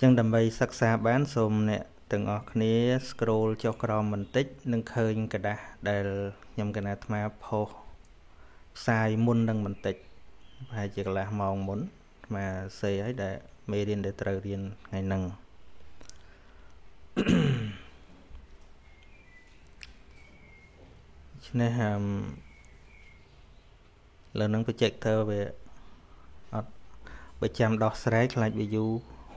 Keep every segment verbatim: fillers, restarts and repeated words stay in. จังดำไปศึกษาบ้านสมเนี่ยตึงออกนี้สครอลจอกรอมมันติดนึงเคยกระดาษได้ยำกระดาษมาพอใส่มุนดังมันติดไปจากละมองมุนมาเสียให้ได้เมดินได้เตอร์เรียนไงนังฉะนั้นเราต้องไปเช็คเธอไปไปจำดอกสไลด์ไลน์ไปยูห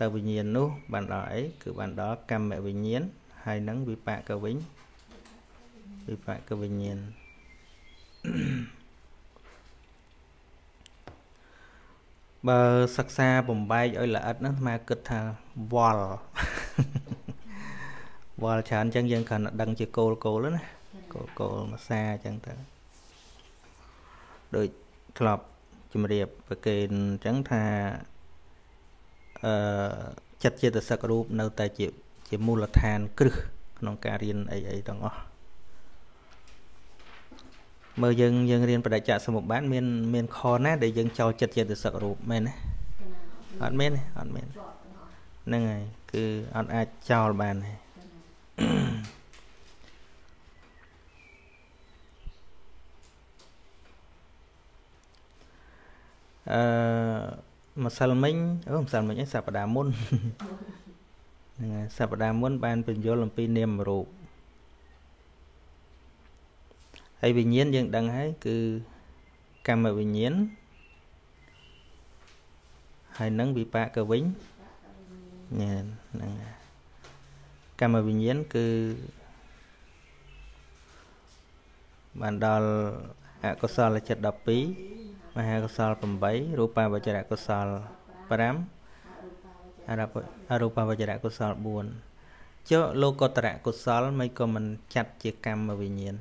แต่วิญญาณนู้บ้านไหนคือบ้านดอกกรรมแม่วิญญาณให้นังวิปากวิญวิปากวิญญาณบาสักษาผมใบย่อยละอัดนั้นมาเกิดทางวอลวอลฉันจังยังขนาดดังจีโกโกแล้วนะโกโกมาซาจังแต่โดยคลอบจิมเรียบไปเกณฑ์จังทาจัดเจตสักรูปในแต่จีจีมูลฐานกรึน้องการเรียนไอไอต่างอ๋อเมื่อยังยังเรียนประดับจักรสมุบบ้านเมียนเมียนคอนะเดี๋ยวยังชาวจัดเจตสักรูปเมนนะอ่านเมนอ่านเมนนั่นไงคืออ่านอาชาวบ้านไงเอ่อมาสัลมิงเออมาสัลมิงยังสัปดาห์มุนนั่นไงสัปดาห์มุนบ้านเป็นโยลมปีเนียมรูปไอ้วิญญาณยังดังให้คือกรรมวิญญาณให้นังวิปากวิญญาณกรรมวิญญาณคือบรรดาอกุศลจัดดับปีมหากุศลเป็นใบรูปาวจรกุศลพรามอรูปาวจรกุศลบุญเจ้าโลกตระกุศลไม่ก็มันจัดเจกรรมวิญญาณ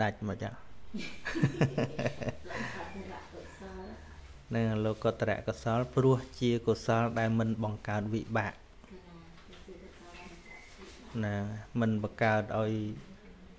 ดัดมาจ้ะนั่นโลกตระกุศลพรัวเชียกุศลได้มันบังการวิบากนะมันบังการเอาป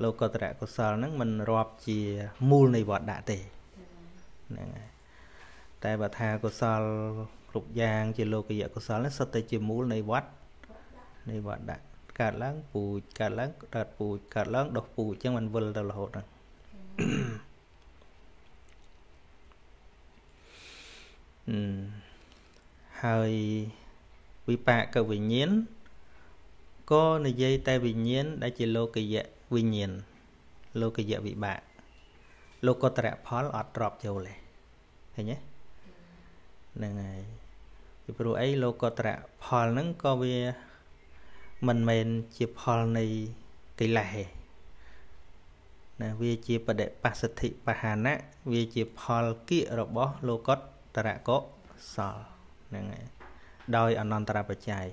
โลกตระก็สอกนั้นมันรอบจีมูลในบอดดาเตนั่นไงแต่บัดทาก็สอก lục giang chỉ lô cái giờ có sáu sắp tới chỉ mũ này vắt này vắt đã cả láng bùi cả láng đặt bùi cả láng độc bùi chẳng mình vừa là hột rồi hơi bị bạ cả bị nhiến có này dây tay bị nhiến đã chỉ lô cái giờ bị nhiến lô cái giờ bị bạ lô có tẹt phá lọt rọp dầu này thấy nhé này này rồi ấy lô có tẹt phá nắng có về mình mình chụp hòi này kỳ lạ nè vì chụp ở để bác sĩ thị bà Hàn á vì chụp hòi kia robot lô cốt tara có sờ nè đôi ở non tara bờ chài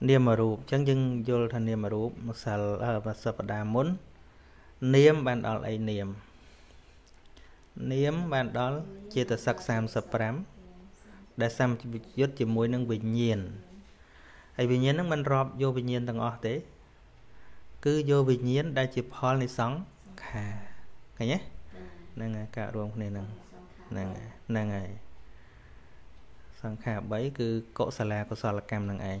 niêm mà rụp chẳng chừng vô thành niêm mà rụp một sờ và sờ đà muốn niêm bạn đó lại niêm niêm bạn đó chia từ sắc sam sập rám để sam giết chỉ muối năng bình nhiên ai bình nhiên năng mình rọp vô bình nhiên thằng o thế cứ vô vị nhiên đã chụp hòn này sóng cả cái nhé nè cả ruộng này nè nè nè này sóng cả bấy cứ cọ xà la cọ xà la cam nè anh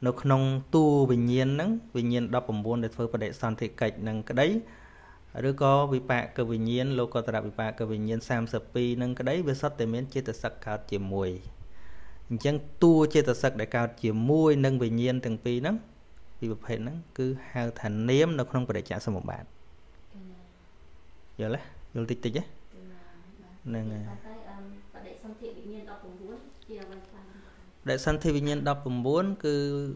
nó không tu vị nhiên nắng vị nhiên đọc bổn buồn để phơi và đại son thị cạch nâng cái đấy đứa có vị bạc cơ vị nhiên lô có tạp vị bạc cơ vị nhiên sam sập pi nâng cái đấy với sắt để miến chia từ sắc cao chỉ mùi chẳng tua chia từ sắc đại cao chỉ môi nâng về nhiên từng pi nắng vì bậc hệ nắng cứ hao thành niêm nó không có để trả sang một bạn giờ lấy vô tích tích đấy nè đại san thị vị nhiên đọc cùng bốn cứ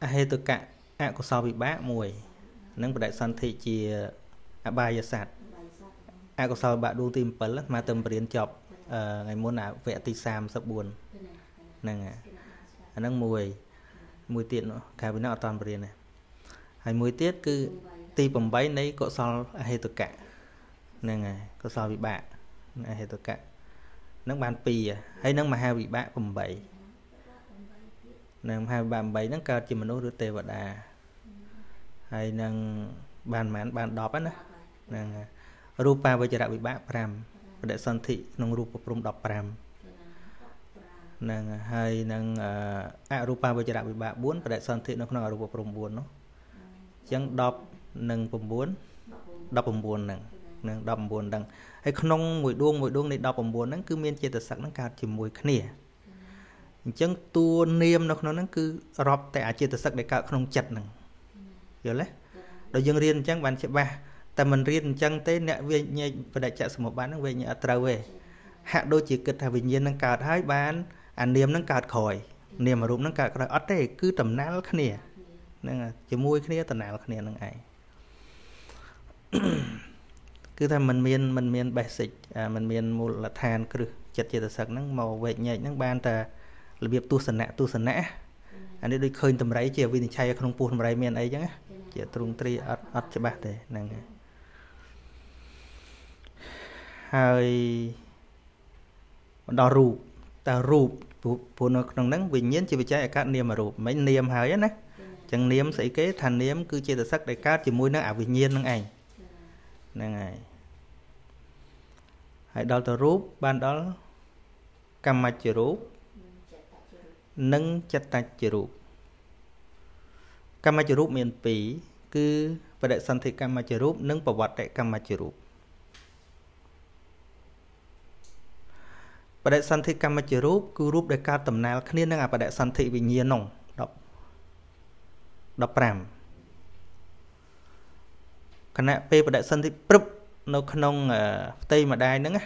hệ từ cạn ạ của sau bị bá mùi nâng đại san thị chỉ à bài giờ sạt ạ của sau bạn đu tìm pấn mà tầm biến chọc ngày muốn là vẽ tì sam sập buồn nè nâng mùi mùi tiết nữa cả với nó toàn bề này hay mùi tiết cứ ti bầm bấy đấy cọ sao hay tất cả nè này cọ sao bị bạ hay tất cả nâng bàn pì hay nâng mà hai bị bạ bầm bấy nâng hai bàn bấy nâng cao chỉ mà nó rửa tê và đà hay nâng bàn mán bàn đọp á nè rupa bây giờ đã bị bạ pram để san thị nâng rupa prum đọp pram nâng hai nâng arupa bây giờ đã bị bạ bốn và đại san thị nó không arupa prom buồn nó chẳng đọc nâng prom buồn đọc prom buồn nâng nâng đọc buồn đằng hay không mùi đuông mùi đuông này đọc prom buồn nâng cứ miên chia từ sắc nâng cao chỉ mùi khné chẳng tua niêm nó nó nâng cứ rọp tại chia từ sắc để cao không chặt nâng hiểu đấy đối dương riêng chẳng bàn chia ba tại mình riêng chẳng tới nè về nhà và đại trạng số một bán về nhà trở về hạ đôi chỉ kịch là bình nhiên nâng cao hai bán anh niêm nâng cao khỏi niêm mà rụm nâng cao rồi ở đây cứ tầm nát lắc nè nên là chỉ môi kia tầm nào lắc nè nâng ai cứ tham mình miên mình miên basic mình miên một là than cứ chặt chẽ sạc nâng màu vệ nhạy nâng ban ta là việc tu sửa nã tu sửa nã anh ấy đôi khơi tầm rẫy chiều vì chay không buồn tầm rẫy miên ấy chẳng á chỉ trung tri ở ở chế bạc thế nè hơi đo rụp ta rụp phụ nó trong nắng vì nhiên chỉ bị cháy các niêm mà rụp mấy niêm hơi á chẳng niêm sẽ kế thành niêm cứ chia từ sắc đại cát chỉ môi nó ảo vì nhiên năng ảnh năng này hãy đo ta rụp ban đó cầm mạch chỉ rụp nâng chặt tay chỉ rụp cầm mạch chỉ rụp miền pỉ cứ và đại sản thị cầm mạch chỉ rụp nâng bảo vật đại cầm mạch chỉ rụp Bà đại sân thị cam mà chế rúp, cứ rúp để ca tầm nào khá nên nâng à bà đại sân thị vì nhiên nông. Đọc Đọc rạm Khá nạ bê bà đại sân thị prúp nó khá nông tây mà đai nâng á.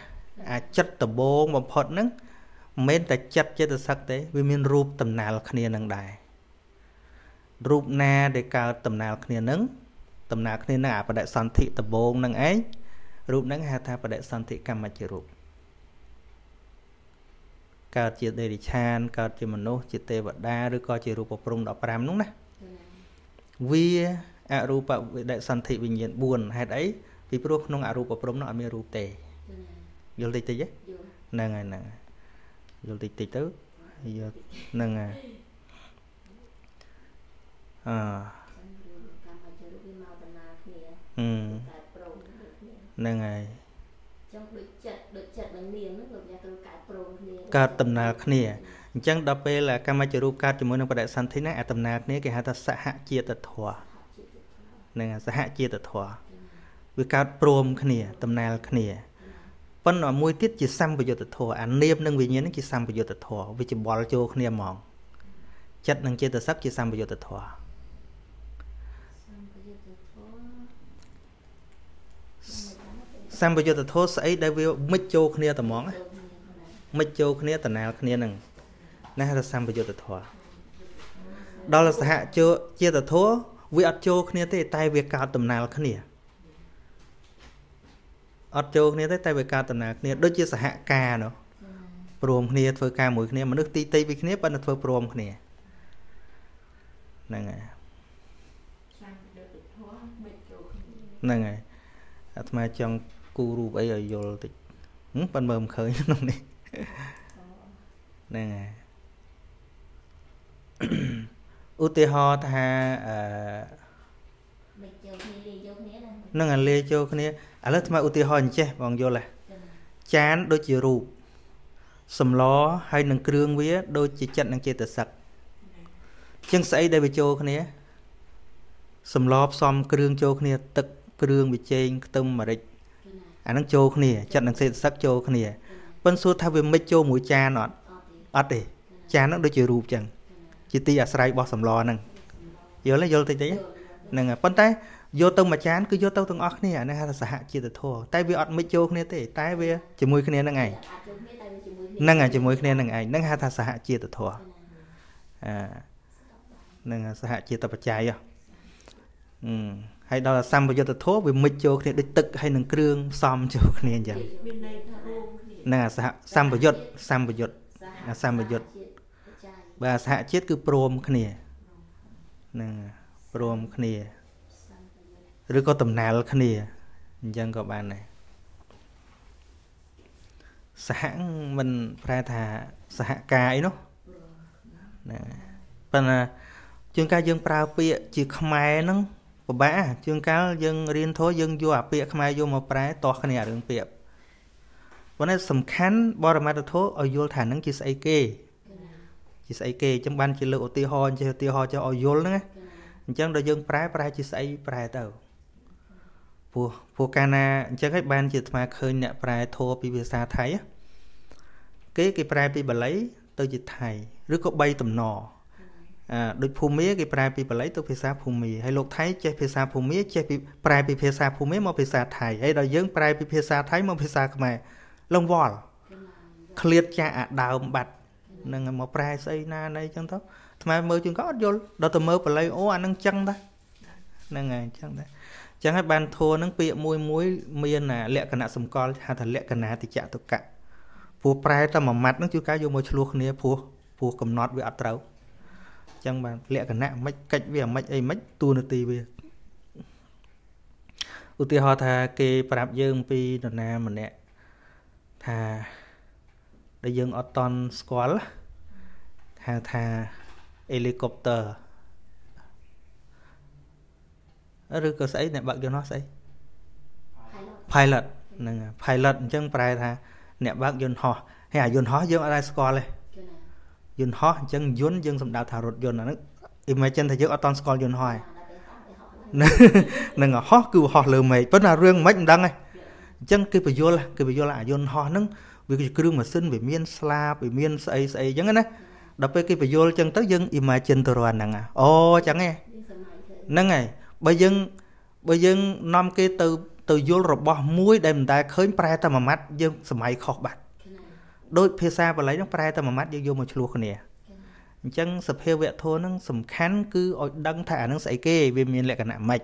À chất tầm bố mà phọt nâng mến ta chất chế tầm sắc tế vì mình rúp tầm nào khá nên nâng đài. Rúp na để ca tầm nào khá nên nâng tầm nào khá nên nâng à bà đại sân thị tầm bố nâng ấy. Rúp nâng hà tha bà đại sân thị cam mà chế rúp cao chỉ để đi chan cao chỉ mình nô chỉ tê vật đa rồi coi chỉ rupa prong đỏ pram đúng nè vì rupa đại sanh thị bình diện buồn hay đấy vì pro nông rupa prong nó ami rupa tê vô tê tê chứ nè ngày nè vô tê tê tứ vô nè ngày à um nè ngày các tầm nào khné chẳng đáp về là cam chịu rup các chỉ muốn nông đại san thế này tầm nào khné cái hạt sạ hạ chia tật thỏa nên sạ hạ chia tật thỏa với các prom khné tầm nào khné vẫn ở môi tiết chỉ xăm bây giờ tật thỏa anh niêm nâng về nhớ chỉ xăm bây giờ tật thỏa vì chỉ bỏ cho khné mỏng chất nâng chia tật sắc chỉ xăm bây giờ tật thỏa xăm bây giờ tật thỏa ấy đại biểu mít châu khné tầm mỏng mấy châu khné tần nào khné nè là xăm bây giờ tật thua đó là hạ châu chia tật thua vì ắt châu khné thế tai việc cao tầm nào khné ắt châu khné thế tai việc cao tầm nào khné đôi chia sẻ hạ ca nữa prom khné phơi ca mũi khné mà nước tì tì vì khné bạn là phơi prom khné nè ngay nè ngay mà trong guru bây giờ vô thì bạn mềm khởi nông này nè ưu tiên họ tha nâng à lê châu khné à lớp mà ưu tiên họ chứ bằng vô là chán đôi chiều rụp sầm ló hay nâng kêu vía đôi chiều chặn nâng chiều tật sặc chân sấy đây về châu khné sầm ló xom kêu châu khné tật kêu về trên tâm mà địch à nâng châu khné chặn nâng chiều tật sặc châu khné bên số thay vì mấy châu mũi cha nó ắt đi cha nó đôi chiều rụp chẳng chỉ ti à sài bỏ sầm lò nè giờ lấy vô thì đấy nè bên tay vô tông mà chán cứ vô tông tông óc này nè ha là hạ chia từ thua tay vì ọt mấy châu này thì tay vì chỉ mũi kia nè ngày nè ngày chỉ mũi kia nè ngày nè ha là hạ chia từ thua à nè hạ chia từ bạch chay không hay đó là xăm bây giờ từ thua vì mấy châu này đôi tực hay nâng kêu xăm châu này chẳng nè xăm và giật xăm và giật xăm và giật và hạ chết cứ prom khné nè prom khné rồi có tầm nào khné dân các bạn này sáng mình phải thả xã cái nó nè phần chương cá dân prao pịa chỉ không ai nó bả chương cá dân riêng thối dân vô à pịa không ai vô mà phải to khné đường pịa vấn đề sầm khán bỏ ra mặt thố ở vô thản năng chỉ say kê chỉ say kê trong ban chỉ lựa tiêu ho chỉ tiêu ho cho ở vô nữa chẳng đôi dương prai prai chỉ say prai tàu phù phù cana chẳng cái ban chỉ mà khơi nè prai thô bị bị xa thấy cái cái prai bị bả lấy tôi chỉ thầy rước có bay tầm nò đôi phù mía cái prai bị bả lấy tôi bị xa phù mì hay lục thấy che bị xa phù mía che bị prai bị bị xa phù mía mà bị xa thầy hay đôi dương prai bị bị xa thấy mà bị xa mày lông vòi, khliệt cha đào bạch, nâng mà prai xây na này chẳng thóc, mà mơ chừng có vô, đó từ mơ phải lấy ô anh nâng chân ta, nâng ngày chân ta, chẳng hay bàn thua nâng bịa môi mối miên là lẹ cả nã sầm con, hà thật lẹ cả nã thì chạm tụ cạn, phù prai ta mà mặt nâng chú cá vô môi chuộc nè phù phù cầm nót về ắt trâu, chẳng bàn lẹ cả nã mấy cách về mấy ấy mấy tu nửa tì về, ưu tiên họ thà kê prap dương pi nọ na mình nè à đại dương Orton Squall hàng thà helicopter ở rừng có sấy này bạn cho nó sấy pilot nè pilot chẳng phải thà nè bạn dùng họ hay à dùng họ dương ở đây Squall này dùng họ chẳng dún dương sầm đào thảo rụt dùng là nó imagine thầy dương Orton Squall dùng hoài nè họ cứu họ lừa mày vẫn là riêng mấy đăng này chẳng kịp vô là kịp vô là dồn họ nâng vì cứ mà sinh về miên slab về miên say say giống cái này đập cái cái video chân tới dân imagine từ rồi nè ô chẳng nghe nè ngày bây dân bây dân năm cái từ từ vô rồi bỏ muối để mình ta khơi prai ta mà mắt dân sớm hay khó bật đôi phía xa và lấy nó prai ta mà mắt dân vô một chục luôn nè chẳng sập heo vẹt thôi nó sầm khán cứ đăng thả nó say kê vì miên lại cả nè mạch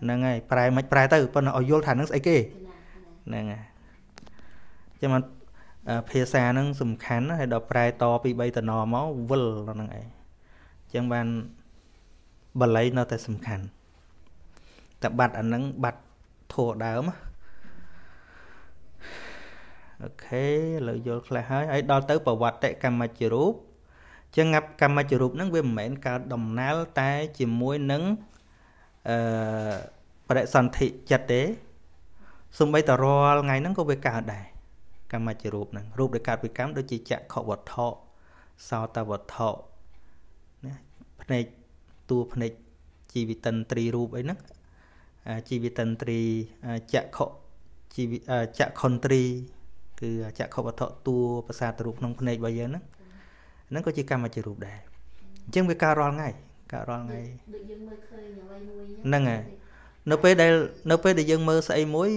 nè ngày prai mạch prai từ còn ở vô thả nó say kê nè ngày cho mà phía xa nó sầm khán hay đập prai to bị bay từ nò máu vùl nó ngày chẳng bàn bà lấy nó tại sầm khánแต่บัตรอันนั้นบัตรโถดาวมั้ยโอเคเราโยนคลาให้ไอ้ดาวเต๋อประวัติแต่กรรมจิรูปจะงับกรรมจิรูปนั้นเว็บเหม็นการดมน้ำแต่จิมวยนั้นประเด็นสันติจัดเด้ส่งไปต่อรอไงนั้นก็ไปการใดกรรมจิรูปนั้นรูปโดยการไปกรรมโดยจิจะขอวัดเถาะสาวตาวัดเถาะเนี่ยภายในตัวภายในจีวิตันตรีรูปไอ้นั้นชีวิตันตรีจะขอชีวิจะคอนตรีคือจะขอวัตถุตัวภาษาตรุกน้องพเนจบายนั้นนั้นก็จะกรรมจิรูปได้จึงไปการรอนไงการรอนไงนั่นไงนเปได้นเปได้ยังมือใส่มวย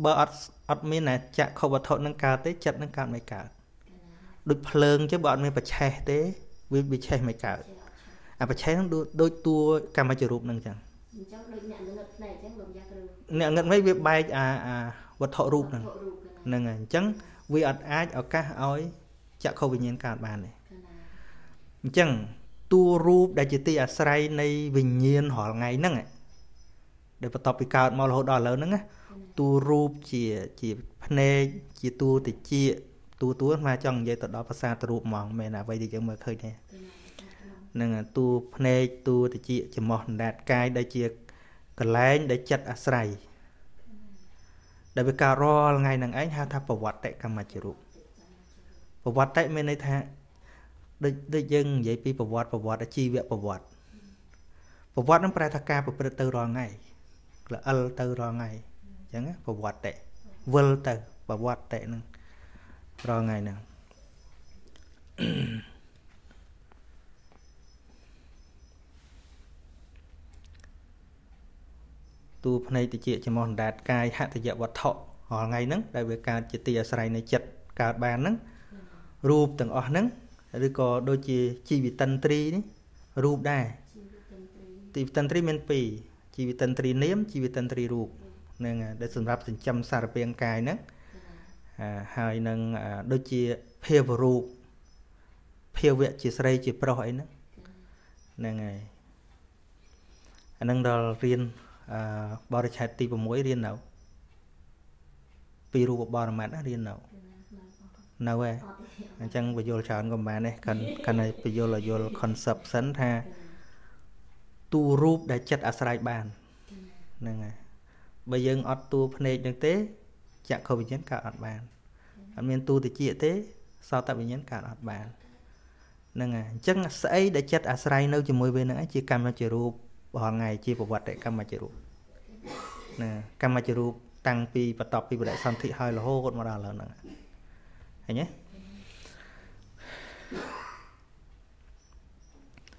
เบอร์อัดอัดมีน่ะจะขอวัตถุนั่งการเตะจัดนั่งการไม่การดุดเพลิงจะบอดมีปัจเจกเตะวิบิเชไม่การอ่ะปัจเจกนั้นโดยตัวกรรมจิรูปนั่งจังเนี่ยเงินไม่เว็บใบอ่าอ่าวัตถุรูปนั่นนั่นไงจังวิอัดอาจเอาก้าเอาจะเข้าวิญญาณการบานเลยจังตัวรูปได้จิตติอาศัยในวิญญาณหอไงนั่นไงเดี๋ยวประตอบปีกาดมาเราดอแล้วนั่นไงตัวรูปจีจีพเนจีตัวติจีตัวตัวมาจังยัยตัดดอภาษาตรูปมองไม่น่าไว้ดีจังเมื่อเคยเนี่ยนั่นไงตัวพเนตัวติจีจะมองแดดกายได้จีกลายได้จัดอาศัยได้ไปการรอไงนั่งไอ้ฮะถ้าประวัติแต่กรรมจิรูปประวัติแต่ไม่ในทางได้ได้ยังยัยปีประวัติประวัติอาชีวะประวัติประวัตินั้นแปลทางการประพฤติรอไงละอัลเตอรอไงอย่างนั้นประวัติแต่เวลเตอประวัติแต่นั่งรอไงนั่งตัวภายในติจิจะมองแดดกายหัตถยวัตถะห่อไงนั้นได้เวลาการจิตติอาศัยในจัดการบานนั้นรูปต่างออกนั้นหรือก็โดยจีจีวิตันตรีนี่รูปได้จีวิตันตรีเป็นปีจีวิตันตรีเนี้ยมจีวิตันตรีรูปนั่นไงได้สำหรับสิ่งจำสารเพียงกายนั้นหายนั่งโดยจีเพียวรูปเพียวเวจิสไรจิปรอยนั้นนั่นไงอันนั้นเราเรียนบริษัทตีประมวยเรียนเอาปีรูปบอลมาเรียนเอาเอาไว้จังประโยชน์ชาวนั้นก็มาเนี่ยการการในประโยชน์เราโยนคอนเซปต์สันทาตัวรูปได้จัดอาศัยบานนั่นไงใบยังอดตัวพเนจยังเตะจะเข้าไปยันการอดบานอันเป็นตัวติจิเตะสาวตัดไปยันการอดบานนั่นไงจังใส่ได้จัดอาศัยเนื้อจมูกเวเนื้อจีการมาจีรูปบ่ไงจีประวัติกรรมจิรูปนะกรรมจิรูปตั้งปีประตอบปีประเดสันติหอยละโหกมาดาแล้วนะเห็นไหม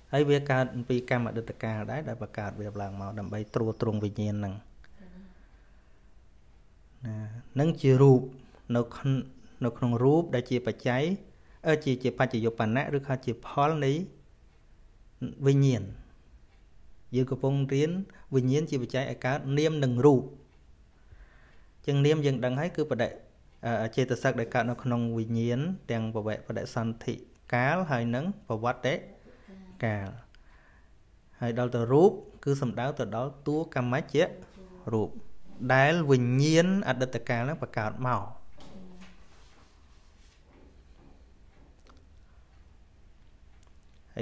ไอ้เวลาปีกรรมดุจกาได้ได้ประกาศเวลาเมาดำใบตรูตรงวิญญาณนั่งนะนั่งจิรูปนกนกนงรูปได้จีปัจจัยเออจีจีปัจจัยปัณณะหรือข้าจีพอลนี้วิญญาณยืกระพงเรียนวิญญาณจีบใจอากาศเนียมหนึ่งรูปจึงเนียมยังดังให้คือประเดเจตสักได้การนกนงวิญญาณแตงประเวประเดสันติกาลหายนังประวัติกาลหายดาวตัวรูปคือสำดาวตัวดาวตัวกรรมเจรูปได้วิญญาณอัตตกาลประกาศเมาไ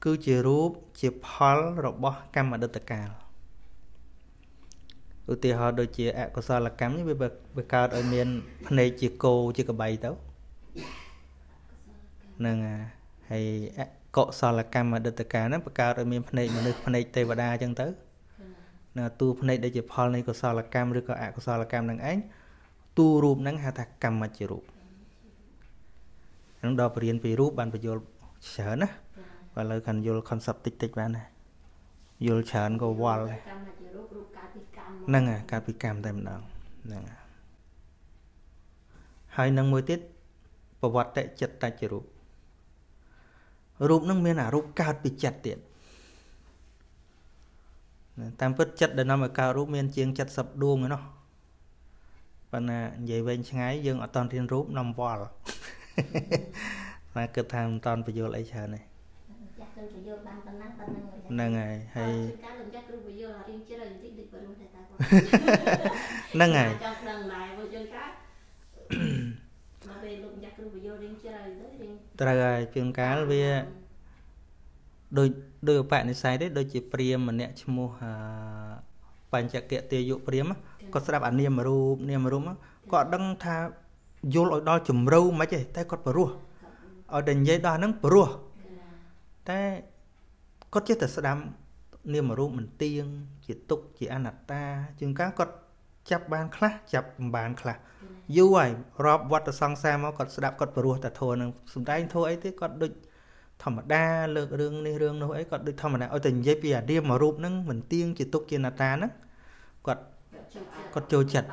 Cứ chị rút Chị phóng robot Cảm ơn tất cả Ưu tiên họ đôi chị ạ Cô sao là cảm như bây giờ Cảm ơn mình Phần này chị cô Chị có bày tao Nâng à Hay ạ Cô sao là cảm ơn tất cả Cảm ơn mình Phần này Mình được phần này Tây và đa chân tới Nâng à tu phần này Để chị phóng này Cô sao là cảm Rồi có ạ Cô sao là cảm Nâng ánh Tu rụp nâng hạ thạc Cảm ơn chị rụp Nóng đó bởi riêng bởi rút bạn phải dồn chở ná Và lời cần dồn concept tích tích bạn này Dồn chở nó có vò lại Nâng à, cà phí cam thêm nóng Hãy nâng môi tiết Bà vật tại chất ta chỉ rút Rút nâng miên à, rút cao bị chặt tiện Tam phất chất để nó mà cao rút miên chiếng chất sập đuông nó Và nè, vậy bên trái dương ở toàn riêng rút nằm vò lại mà cứ tham toàn phải vô lấy chờ này nâng ngày hay nâng ngày trời chuyện cá về đôi đôi bạn này sai đấy đôi chị priêm mà nè chim mua bạn chặt kẹt tiêu dụ priêm á có sao bạn niêm mà ru niêm mà ru á có đăng tha vô lối đo chùm râu mà chơi tay cột bờ rùa ở đền dây đo nắng bờ rùa tay cột chết thật sự đam niêm mà rùa mình tiên chỉ tục chỉ ăn ta chừng cá cột chập bàn khla chập bàn khla du ấy rob vật ở sang xa mà cột sự đam cột bờ rùa ta thôi nè sùng tay thôi ấy thế cột đôi thầm mà đa lược rương này rương đâu ấy cột đôi thầm mà ở đền dây bìa niêm mà rùa nắng mình tiên chỉ tục chỉ ăn ta nè cột cột chơi chật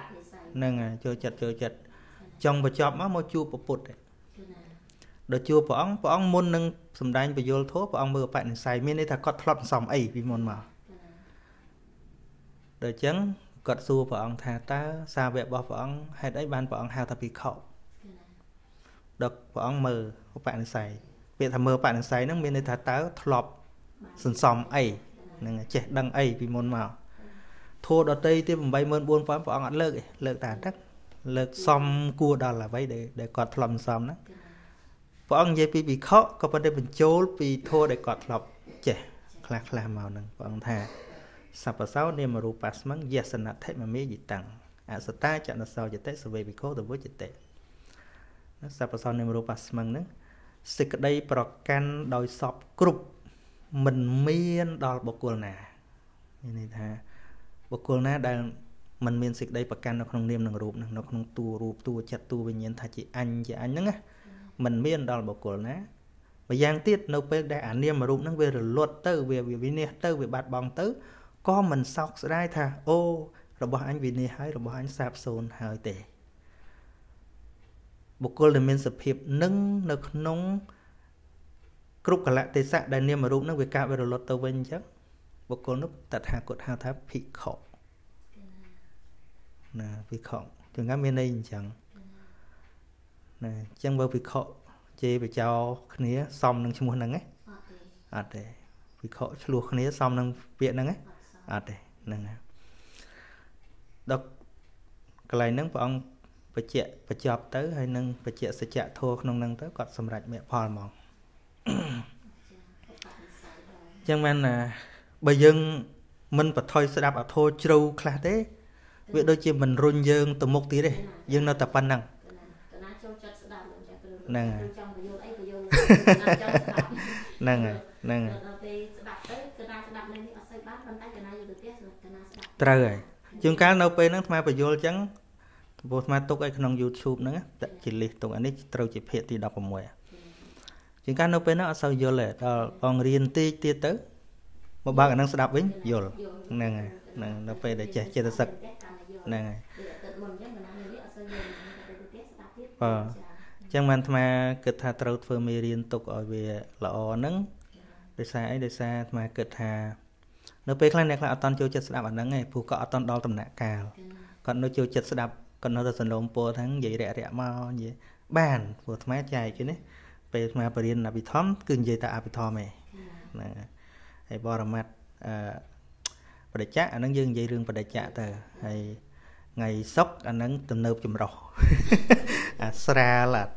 nè chơi chật chơi chật Trong bà chọp mà mô chua bà bụt Đó chua bà ông, bà ông môn nâng Sầm đánh bà vô thố bà ông mơ bà nâng xài Mình ấy thà có thọt xong ấy vì môn mà Đó chắn Cọt xua bà ông thà ta Xa vẹ bà ông Hãy đấy bàn bà ông hào thà bị khẩu Đó bà ông mơ bà nâng xài Vậy thà mơ bà nâng xài nâng Mình ấy thà ta thọt xong ấy Nâng trẻ đăng ấy vì môn mà Thô đó tây tiếp bà mơn buôn bà ông ăn lợi Lợi tàn tắc Lực xong cua đó là vậy để, để có lòng xong đó Và ông dây bị khó Có vấn đề mình chốt vì thua để có lòng Chè Lạc là màu nâng Và ông thà Sắp vào sau nên mà rủ bác mắng Dạ sẵn nạ thế mà mấy gì tặng À sẵn ta chẳng là sao Dạ tế sẵn về bị khó Từ với dạ tế Sắp vào sau nên mà rủ bác mắng nâng Sẽ cái đây bà can đòi sọp cục Mình miên đòi bộ cuồng nà Như này thà Bộ cuồng nà đang Mình mình xích đây bà can nó không niêm nâng rụp nâng Nó không tu rụp tu chặt tu bình nhiên Thà chị anh chị anh nâng á Mình miên đó là bộ cổ ná Và giang tiết nâu bên đây ảnh niêm mà rụp nâng Về rồi luật tớ về vì nè tớ về bạt bóng tớ Có mình sọc sẽ đai thà Ô rồi bỏ anh vì nè hay rồi bỏ anh sạp xôn hơi tệ Bộ cổ là mình sập hiệp nâng nâng nâng Cục cả lại tế sạc đại niêm mà rụp nâng Về cao về rồi luật tớ vinh chắc Bộ cổ núp tật hạ cột hạ tháp phị khổ Vì khổ, chúng ta mới nên chẳng Chẳng bởi vì khổ Chị phải cho khá xong nâng chung hồn nâng ấy Ở đây Vì khổ lùa khá xong nâng viện nâng ấy Ở đây Nâng á Đó Cái này nâng bởi ông Bởi chạy bởi chọp tới hay nâng Bởi chạy sẽ chạy thô nâng nâng tới Còn xâm rạch mẹ phò mong Chẳng mẹn là Bởi dân Mình phải thôi sẽ đạp ở thô trâu khá thế Vì đôi chị mình rôn dương từ một tí đây Dương nó tập văn năng Nâng à Nâng à Nâng à Trời ơi Chúng ta nâu bê nâng thầm bà vô chẳng Vô thầm tốt ấy nông YouTube nâng á Chị liệt tụng ảnh ấy trâu chị phê tí đọc vào mùa Chúng ta nâu bê nâng ở sau vô lệ Còn riêng tí tí tớ Một bác nâng sẽ đọc vĩnh Vô lệ Nâng à Nâng bê để chè chè ta sực Chẳng màn thầm cực thà trâu thơ mê riêng tục ở về lọ nâng Để xa ấy để xa thầm cực thà Nếu bếch là nét là ở toàn châu chất đạp ở nâng này Phù có ở toàn đo tầm nạ cao Còn nếu châu chất đạp Còn nó thật sẵn lộn bố thắng dễ rẻ rẻ mau Bàn của thầm chạy chứ Bếch mà bà riêng là bị thóm Cưng dây ta bị thóm Hãy bỏ ra mặt Bà đại chạc ở nâng dương dây rương bà đại chạc tờ Ngày sốc anh nâng tầm nợp chùm rổ Sra là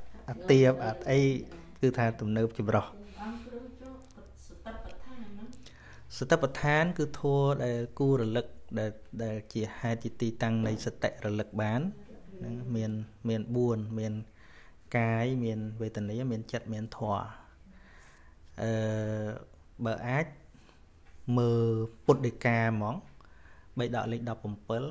tiệp, ấy cứ tha tụm nợ chụp rò sắp bật than cứ thua để cua rồi lực để để chỉ hai chỉ tì tăng này sắp tệ rồi lực bán miền miền buồn miền cái miền về tận đấy miền chặt miền thỏa bờ ác mờ bột đề cà món bây đợi lịch đọc bấm pớl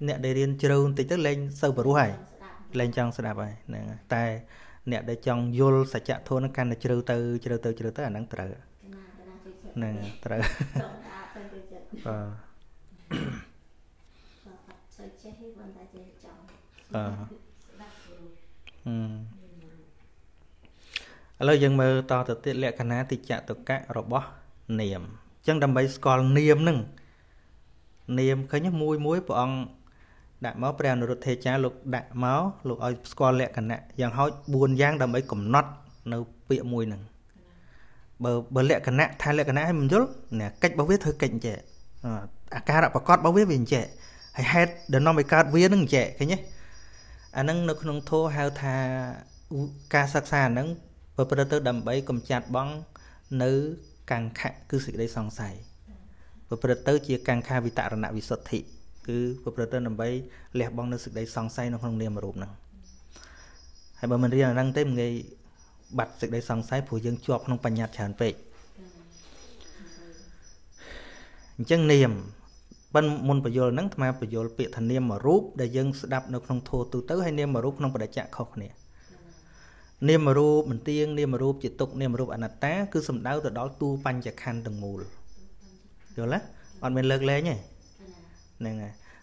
nè để riêng trâu thì tức lên sâu vào ruồi lên trong sẽ đạp này tại nè để trong vô sạch chạ thôi nó can là trâu từ trâu từ trâu tới là nắng trời nè trời lời dân mơ to từ tiết lệ canh á thì chạ từ các robot niệm chân đầm bấy còn niệm nưng niệm khởi nhất muối muối của ông đại máu bèn được thế cha lục đại máu lục ơi score lẹ cẩn nè giang hói buồn giang đầm ấy cẩm nót nấu bịa mùi nè bờ bờ lẹ cẩn nè thay lẹ cẩn nè mình rút nè cách bao viết hơi cảnh trẻ à ca đã bọc cót bao viết về trẻ hay hết đến năm mươi ca viết nâng trẻ cái nhé anh nâng nó không thô hao thà ca sắc xa nâng bờ bờ tới đầm ấy cẩm chặt bóng nữ càng khạ cứ sự đây sòng sài bờ bờ tới chia càng kha vì tạ nạ vì xuất thị cứ bậc bậc tên nằm bay lẹ bong nó sực đấy sòng say nó không niềm mà rụp nè hay bà mình riêng là đang tên người bật sực đấy sòng say phù dương chuột không bành nhạt tràn về chân niềm ban môn bồi dồn nắng tham bồi dồn bị thần niềm mà rụp để dân đập nó không thua từ tới hay niềm mà rụp không phải chạm khóc nè niềm mà rụp mình tiên niềm mà rụp chỉ tục niềm mà rụp anh ta cứ sầm đau từ đó tu bành chặt khăn từng mù rồi lá còn mình lơ lé nhỉ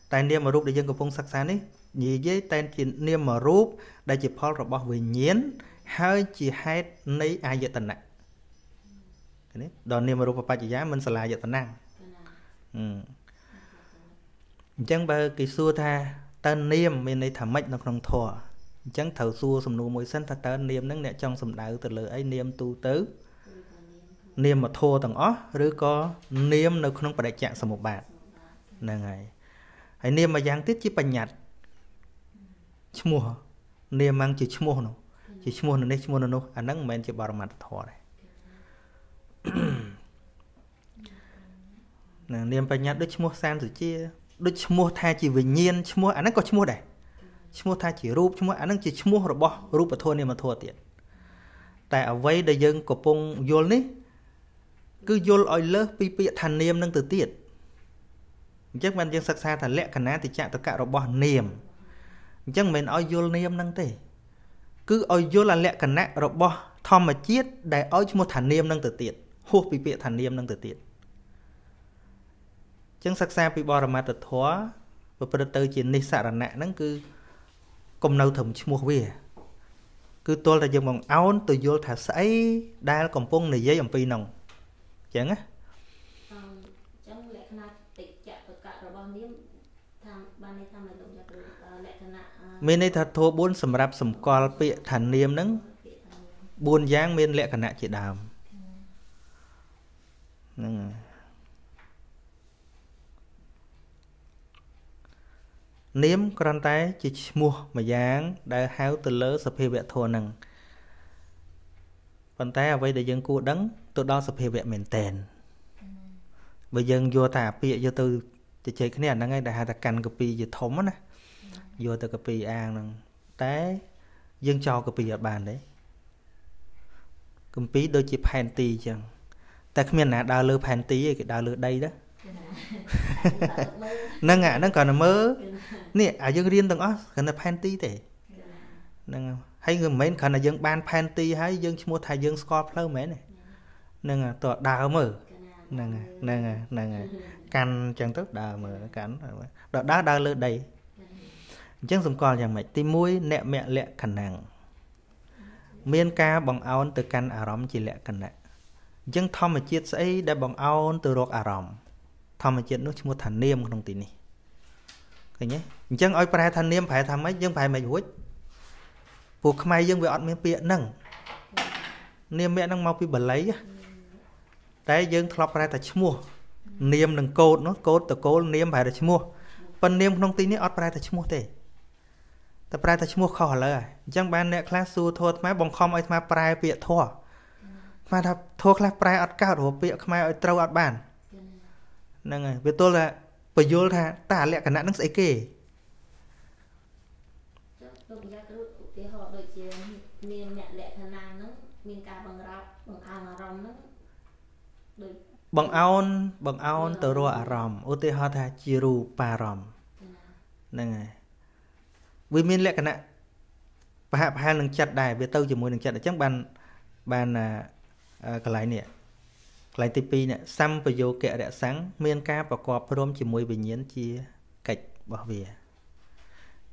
tay niêm mà rúp để dân có phong sắc sán ấy gì với tay chỉ niêm mà rúp để chỉ phật rồi bảo về nhén hơi chỉ hết nấy ai vậy tận này đòn niêm mà rúp và ba chỉ giá mình sẽ là vậy tận năng chẳng bờ kỳ xưa tha tên niêm mình này thảm mệt nó không thọ chẳng thầu xua sầm nụ mùi xanh tha tên niêm nắng nhẹ trong sầm đào từ lời ấy niêm tu tứ niêm mà thua tầng ó rồi có niêm nó không phải đại trạng sầm một bạt này hãy niệm mà giang tiết chỉ bành nhạt mua niệm mang chỉ mua nó chỉ mua nó đây mua nó anh đang men chỉ bảo mặt thọ này niệm bành nhạt đứt mua san rồi chia đứt mua thay chỉ bình nhiên mua anh đang có mua đây mua thay chỉ rúp mua anh đang chỉ mua rồi bỏ rúp và thua niệm mà thua tiền tại ở vây đại dân của pong vô ní cứ vô ỏi lơ pi pi thành niệm đang từ tiền chắc mình dân sắc xa thật lẽ khả thì chạm tất cả rồi bỏ niềm chắc mình ôi vô niềm năng tỉ cứ ôi vô là lẽ khả năng rồi bỏ thom mà chiết để ôi một thả niềm năng tự tiện hô bị bịa thả niềm năng tự tiện chân sắc xa bị bỏ ra mà tự thóa và bật tư chiến đi xả ra nạ năng cứ cùng nâu thầm mua về cứ tôi là dân vòng áo tôi vô thả sấy đa là còn phong này giấy dòng phi nồng chẳng á mình đây thật thô bốn sầm rạp sầm cò bịa thành niêm nắng buồn giang miền lệ cả nạ chị đàm niêm con tay chị mua mà giang đã háo từ lỡ sập hiệp bịa thô nằng con tay ở đây để dân cô đắng tôi đó sập hiệp bịa miền tèn bây dân vô thả bịa vô từ chị chị cái này là ngay đại hà ta cành cái bì gì thấm á vô từ cái bì ăn té dân cho cái bì ở bàn đấy cầm bì đôi chị phèn tì chẳng ta không biết là đào lừa phèn tì cái đào lừa đây đó nâng à nâng còn là mơ nè ở dân riêng từng ó còn là phèn tì thế nâng hay người mấy còn là dân ban phèn tì hay dân mua thay dân score lâu mấy này nâng à tọt đào mờ nâng à nâng à nâng à canh chẳng tức đào mờ cắn đọt đá đào lừa đây chẳng dùng còn chẳng mày tim mũi nẹ mẹ lẹ khả năng miền ca bằng ôn từ căn arom chỉ lệ cần lệ dân thom mà chiết ấy đã bằng ôn từ rọc arom thom mà chiết nó chỉ một thành niêm không tin nè cái nhé dân ôi phải thành niêm phải tham ấy dân phải mày hối buộc may dân về ăn miếng bịa nâng niêm mẹ đang mau bị bẩn lấy đấy dân thọp phải là chim mua niêm đừng cột nó cột từ cột niêm phải là chim mua phần niêm không tin nè ăn phải là chim mua thếแต่ปลายแต่ชั่วโมงเขาเลยจังบ้านเนี่ยคลาสซูโทษไหมบงคอมไอ้มาปลายเปียทั่วมาทับทั่วคลาสปลายอัดก้าวหัวเปียขมายไอ้เต้าอัดบ้านนั่นไงเวตัวละประโยชน์ท่าตาเละกันนั่งใส่เก๋บังเอาบังเอาเตอรัวอารมณ์อุติหะท่าจิรูปารมณ์นั่นไงวิมินเล็กกันนะพระพายหนึ่งจัดได้เวทเต้าจมูกหนึ่งจัดได้จังบันบันกลายเนี่ยกลายตีปีเนี่ยซ้ำประโยชน์แก่แดดสังเมียนกาประกอบพร้อมจมูกวิญญาณจีเกิดบ่าวเวีย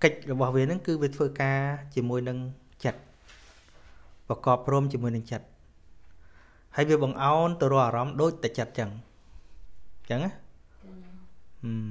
เกิดบ่าวเวียนั่นคือเวทเฟอร์กาจมูกหนึ่งจัดประกอบพร้อมจมูกหนึ่งจัดให้เวียบังเอาตัวร้อนโดยแต่จัดจังจังอ่ะอืม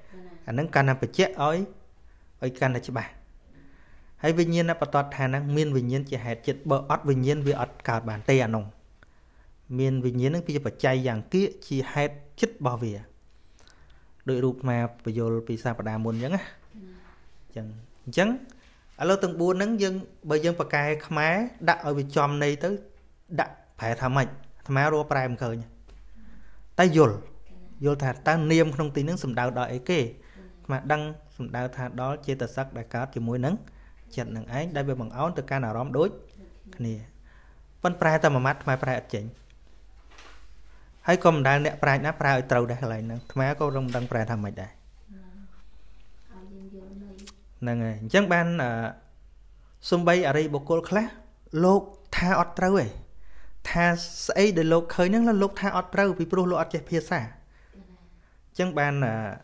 อันนั้นการนำไปเช็คอ้อยอ้อยการอะไรชิบะให้วิญญาณนับตอดฐานังเมียนวิญญาณจะหายจิตเบออดวิญญาณวิอดการบานเตะนงเมียนวิญญาณนั้นพิจารณาใจอย่างเกี้ยชีหายจิตบาเวียโดยรูปมาประโยชน์ปีศาจประดามุนยังอ่ะยังยังแล้วตั้งบัวนั้นยังบางยังประกายขมายดักเอาไปจอมในtớiดักแผ่ทำไมทำไมรัวปลายมันเคยเนี่ยตายโยลโยลถาดตาเนียมขนมตีนั้นสมดาวดอยไอ้เก้mà đăng đào thà đó chế tật sắc đại cá thì mũi nắng chặt nắng ấy đại về bằng áo từ ca nào đó đối nè phân prai ta mà mắt mai prai chỉnh hay còn đang nẹt prai nát prai trâu đại lại nè má có rong đăng prai tham mày đại nè người chẳng ban à sum bay ở đây bồ câu khác lô tha ọt trâu ấy tha ấy để lô khởi nắng là lô tha ọt trâu vì pro lô ọt chạy phía xa chẳng ban à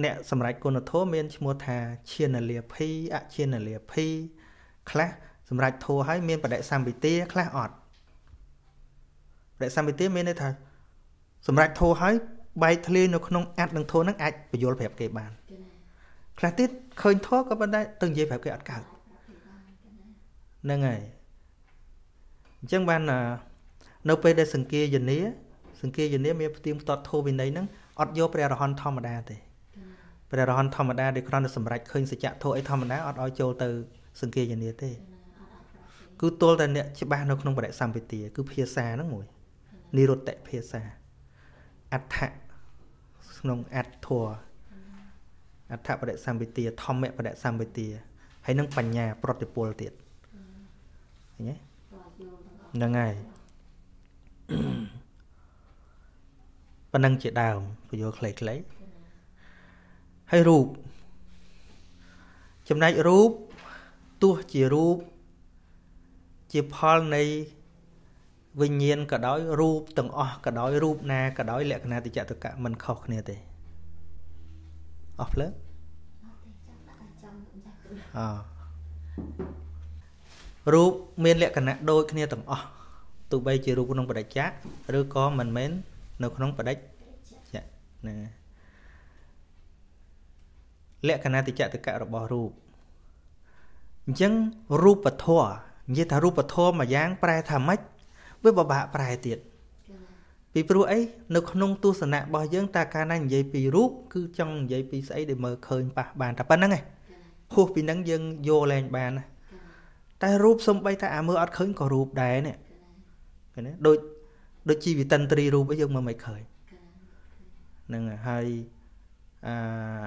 เนี่ยสำหรับคนทั่วเมียนชิมวัฒนาเชียนเลียพี่อะเชียนเลียพี่คลาสำหรับทั่วให้เมียนประเดี๋ยวสามปีเตี้ยคลาออดประเดี๋ยวสามปีเตี้ยเมียนได้ทันสำหรับทั่วให้ใบทะเลนกนงอัดหนึ่งทั่วนั่งอัดไปโยนแบบเก็บบานคลาติดเคยทั่วก็ไม่ได้ตึงเย็บแบบเก็บอัดเก่านั่นไงจังบ้านนกไปได้สังเกตอย่างนี้สังเกตอย่างนี้เมียนเตรียมตัดทั่ววินได้นั่งอัดโยประเดี๋ยวหอนทอมมาได้แต่เวลาเราหันธรรมดาเด็กเราจะสำเร็จเคยสัจจะโทษไอ้ธรรมดาอดอ้อยโจตือสังเกตอย่างนี้เต้คือตัวแต่เนี่ยชิบะนกนงประเดซัมปิตีคือเพียซานั่งหมวยนิโรธเตเพียซาอัฏฐะนงอัฏทัวอัฏฐะประเดซัมปิตีธรรมเมประเดซัมปิตีให้นั่งปัญญาปรติปูลติดอย่างนี้ยังไงปนังเจดาวประโยชน์เคล็ดเลยให้รูปจำได้รูปตัวจีรูปจีพอลในวิญญาณก็ได้รูปต่างออกก็ได้รูปนาก็ได้แหละขณะที่จะตกะมันเข้าขณะเตะออกแล้วรูปเมียนแหละขณะโดยขณะต่างออกตัวใบจีรูปน้องประดับจ้าหรือก็มันเม้นน้องน้องประดับจ้านะเละขณะติจัตกะระบอรูปยังรูปปะทว่ายิ่งถ้ารูปปะทว่ามาย่างปลายทำไม่เว็บบะบะปลายติดปีปรูไอ้นกนงตัวสนะบอยังตาการนั่งยัยปีรูปคือจังยัยปีใส่เดี๋ยวเมื่อเคยปะบานแต่ปั้นนั่งไงพวกปีนั่งยังโยแรงบานแต่รูปสมไปแต่เมื่ออัดเคยก็รูปได้เนี่ยโดยโดยชีวิตตันตรีรูปไปยังเมื่อไม่เคยนั่งให้อ่า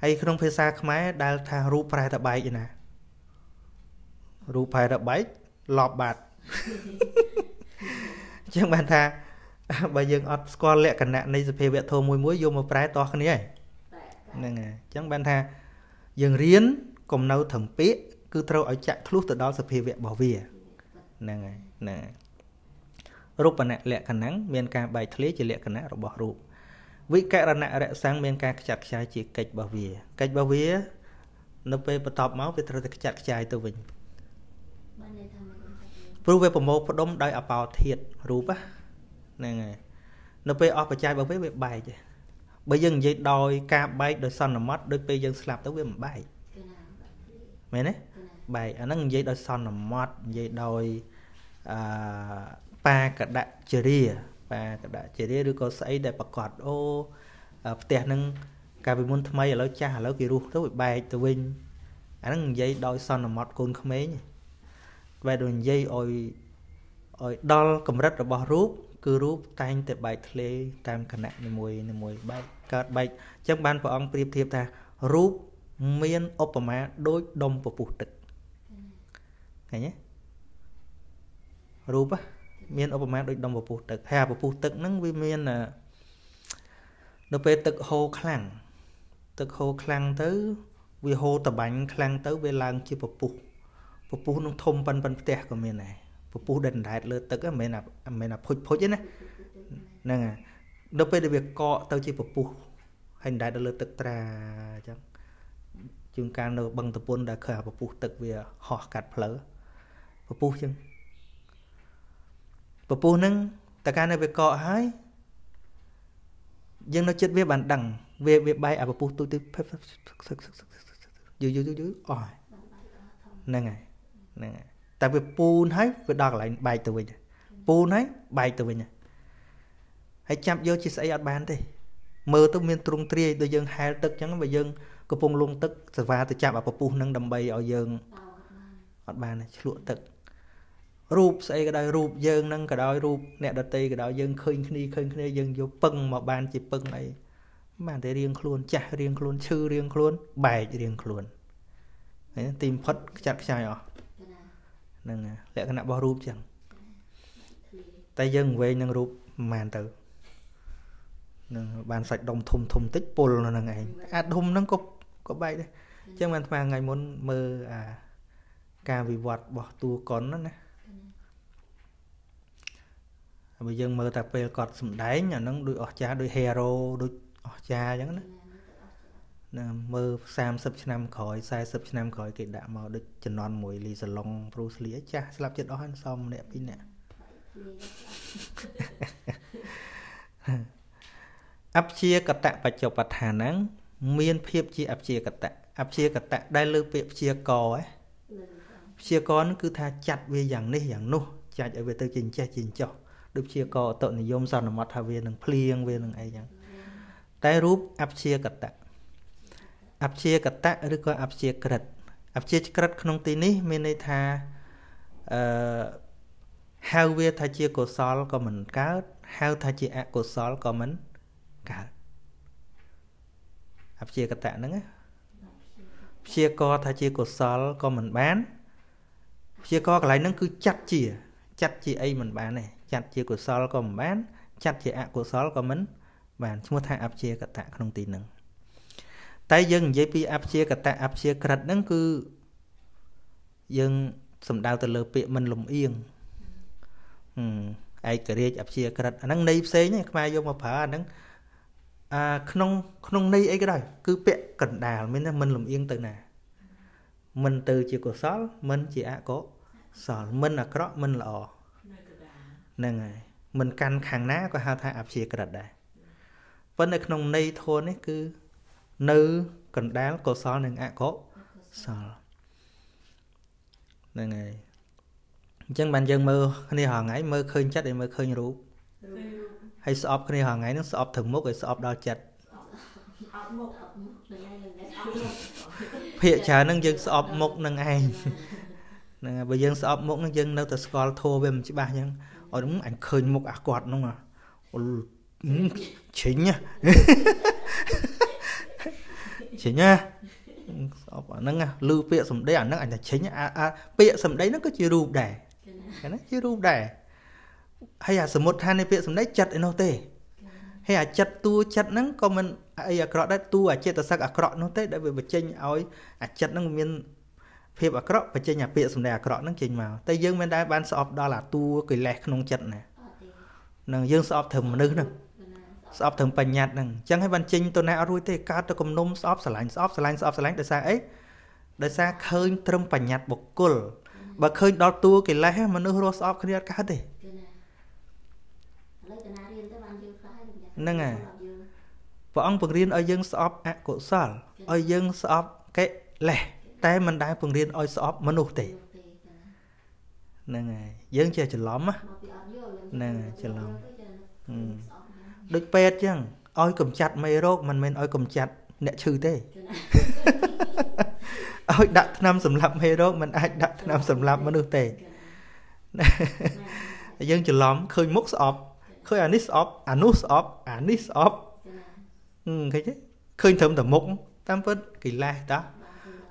ไอ้ขนมเพซาขมายได้ทารูปไพรตะใบอีน่ะรูปไพรตะใบหลอบบาดจังบันทาใบยังอดสกอลเละกันนะในสเปรย์เวทโทมวยมวยโยมมาไพรต่อขนี้นั่นไงจังบันทายังเรียนกลมเนาถมเป๊ะคือเราเอาจักทะลุตัวดอสเปรย์เวทบ่าวเวียนั่นไงนั่นรูปปะเนี่ยเละกันนั่งเมียนกาใบทะเลจะเละกันนะเราบ่รูปวิกรณะระสังเมียนการกระจัดกระจายจีเกจบาเวียเกจบาเวียนับไปประตอบเมาส์ไปตรวจกระจัดกระจายตัววิ่งปลูกไปประโมกประดมได้อปาวเทียดรู้ปะนั่นไงนับไปออกกระจายบาเวียใบใช่ใบยังยีดอยกาใบโดยสันมัดโดยไปยังสลับตัวเวียใบไหมเนี่ยใบอันนั้นยีดอยสันมัดยีดอยปากระดาเจรีกระดาษเจดีย์หรือก็ใส่ได้ประกอบโอ้เตียนั่งการเป็นมนทำไมแล้วจ้าแล้วกี่รูแล้วไปใบตัววิ่งอันนั้นใยดอยซอนหมดคนเขาไม่เนี่ยใบโดนใยออยออยดอลกำรัดระบรูปคือรูปตายแต่ใบทะเลตามขณะในมวยในมวยใบเกิดใบจังบานพระองค์เปรียบเทียบแต่รูปเมียนอุปมาโดยดมปปุตึกไงเนี่ยรูปอะเมียนอุปมาโดยดมปปูตึกแห่ปปูตึกนั่งวิเมียนน่ะโดยไปตึกโฮคลังตึกโฮคลังเต้วิโฮตะบังคลังเต้เวลาจีปปูปปูน้องทมปันปันเตะก็เมียนไหนปปูเด่นได้เลยตึกก็เมียนน่ะเมียนน่ะพุชพุชยังไงนั่งอ่ะโดยไปเด็กเกาะเต้จีปปูให้ได้เลยตึกตราจังจึงการเราบังตะปูนได้แห่ปปูตึกเวียหอกกัดเพลอปปูจังปูปูนึงแต่การในเวกอหายยังเราเช็ดเว็บบันดังเว็บเว็บใบอ่ะปูปูตัวตัวอยู่อยู่อยู่อ๋อนั่นไงนั่นไงแต่เว็บปูหายเว็บดังlạiใบตัวเนี่ยปูหายใบตัวเนี่ยให้จับเยอะชิสไออัดบานดิมือต้องมีตรงเตรียตัวยังหายตึกจังไปยังกระพงลงตึกสวาตัวจับอ่ะปูปูนั่งดำใบเอายังอัดบานฉลุตึกรูปใส่ก็ได้รูปเยิงนั่งก็ได้รูปเนี่ยดตีก็ได้เยิงเคยนี่เคยนี่เยิงโยปึ้งมาบานจีปึ้งไอ้บ้านแต่เรียงโคลนจ่าเรียงโคลนชื่อเรียงโคลนใบเรียงโคลนไอ้ตีมพัดจัดใช่หรอนั่งไงแล้วขณะบ่รูปจังแต่เยิงเวนั่งรูปมันเต๋อนั่งบานใส่ดมทมทมติดปนนั่งไงอาดมนั่งก็ก็ใบได้เจ้ามันมาไงมันมืออ่าการวิวัฒน์บ่ตัวก่อนนั่นนะbây giờ mơ tập về cọt sủng đáy nhà nó đôi ở cha đôi hero đôi ở cha giống đó mơ sam sập năm khỏi sai sập năm khỏi kịch đã màu đôi chân non mùi lì sờ long bruce lìa cha slap chân đó ăn xong đẹp pin nè ấp chia cật tạ và chọc và thả nắng miên phep chia ấp chia cật tạ ấp chia cật tạ đai lư phep chia cò ấy chia cò nó cứ tha chặt về dạng này dạng nô chặt ở về tới chỉnh cha chỉnh choดูเชียกอตนิยมสอนมัธเวนึงเพลียงเวนึงไอยังแต่รูปอับเชียกตะอับเชียกตะหรือก็อับเชียกรัดอับเชียกรัดขนมตีนี้มีในทาเฮาเวทาเชียกซอลก็เหมือนก้าวเฮาทาเชียกซอลก็เหมือนก้าวอับเชียกตะนั่งเชียกอทาเชียกซอลก็เหมือนบ้านเชียกออะไรนั่นคือจัดเชียจัดเชียไอเหมือนบ้านเนี่ยจัดเชียกุศลก็เหมือนบ้านจัดเชียอกุศลก็เหมือนบ้านสมมติถ้าอับเชียกตะขนมตีหนึ่งแต่ยังยี่ปีอับเชียกตะอับเชียกระดนั่นคือยังสมดาวตะเลเปะมันลมเอียงไอ้กระเรียอับเชียกระดนั่งในเซ่เนี่ยมาโยมมาผ่านั่งขนมขนมในไอ้ก็ได้คือเปะกระดาไม่นะมันลมเอียงตัวไหนมันตัวเชียกุศลมันเชียอกุศลมันอะเคราะห์มันละอนั่นไงมันการขังน้าก็หาทางอับเชียกระดได้เพราะในขนมในโทนนี่คือนื้อกระดาลก็ซ้อนหนึ่งอ่ะก็ซ้อนนั่นไง Chân bàn dân mơ, khi họ ngãi mơ khơi chất để mơ khơi rú. Hay sọp khi họ ngãi nó sọp thường mốc rồi sọp đo chật. Phía trả nâng dân sọp mốc nâng ai. Bởi dân sọp mốc nâng dân đâu ta sọp thô về một chiếc ba nhân. Ở đúng ảnh khơi mốc ả quạt đúng không ạ? Chính nha. Chính nha. Nâng à, lưu bịa xong đấy à, nâng ảnh là chính à, à, bịa xong đấy nó cứ chưa rụp đẻ. Cái nó chưa rụp đẻ. Hay à, xong một thang này bịa xong đấy chật nó tê. Hay à, chật tu chật nâng, còn mình, ai à, cọt đấy tu à, chê ta sắc à, cọt nó tê. Đã bởi bởi chênh ối, à, chật nâng miên phép à, cọt, bởi chênh à, bịa xong đấy à, cọt nâng chênh màu. Tây dương bên đáy bán sọp đó là tu, cái lẹt nông chật này. Nâng dương sọp thường mà nâng nâng. Sọp thường bành nhạt nâng. Chẳng hay bàn chênh tôi nạ rùi tê cá tôi cầm nôm sọp xả lánh, sọp xả lánh, sọp xả lánh. Tại sao ấy? Tại sao khơi trông bành nhạt bọc cùl. Bà khơi đó tu cái lẽ mà nâng rô sọp khá đi át cá tê. Nâng à. Và ông bằng riêng ôi dân sọp ạ cổ sọl. Ôi dân sọp cái lẽ. Tại mình đang bằng riêng ôi sọp mà nô tê. Nâng à. Dân chè chè lóm á. Nâng à chè lóm. Ừm. Đức bét chăng, ôi cầm chặt mây rốt, mình mình ôi cầm chặt, nẹ trừ thế. Ôi đặt năm sầm lạp mây rốt, mình ai đặt năm sầm lạp mà được tệ. Dân chỉ lóm, khơi múc sọp, khơi à nít sọp, à nút sọp, à nít sọp. Thấy chứ, khơi thấm thầm múc, tam vết kỳ lạc đó.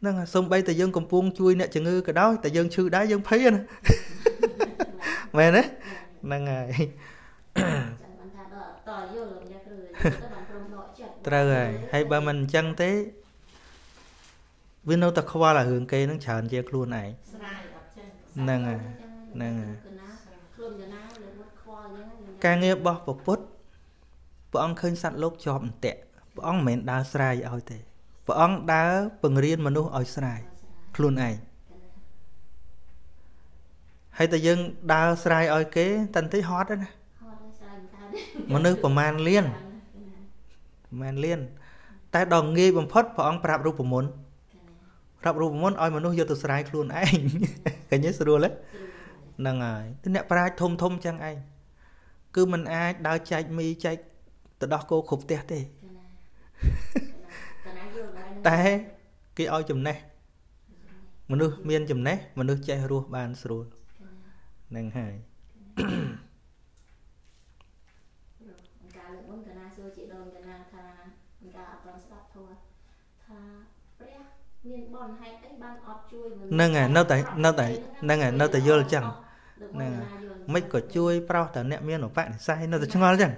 nâng xong bây tại dương cầm buông chui nè chừng ngư cái đó tại dương chư đá dương phê nè mẹ nè nâng ngài rồi hay ba mình chăng thế viên đâu ta khoa là hưởng cây nó chờn che luôn này nâng à nâng à ca nghe bò bọc bút bọn khơi sẵn lốp chòm tệ bọn mến đá sài ơi thế bọn đá bừng riêng mà nó ơi sài luôn này hay ta dân đá sài ơi kế tần thấy hot đấy mà nước của man liên man liên tại đòn nghi bằng phất và ông prab rùa của môn prab rùa của môn oi mà nuôi vô từ sài luôn anh cái nhớ sờ đua đấy nâng à tức nè prab thông thông chăng anh cứ mình ai đào chạy mi chạy từ đó cô khục tẹt đi tại cái oi chùm này mà nuôi miên chùm này mà nuôi chạy rùa bàn sờ đua nâng hai nâng à nâu tại nâu tại nâng à nâu tại vô là chẳng nâng à mấy cỏ chui bao tại nẹm miên của bạn sai nâu tại chăng ngon chẳng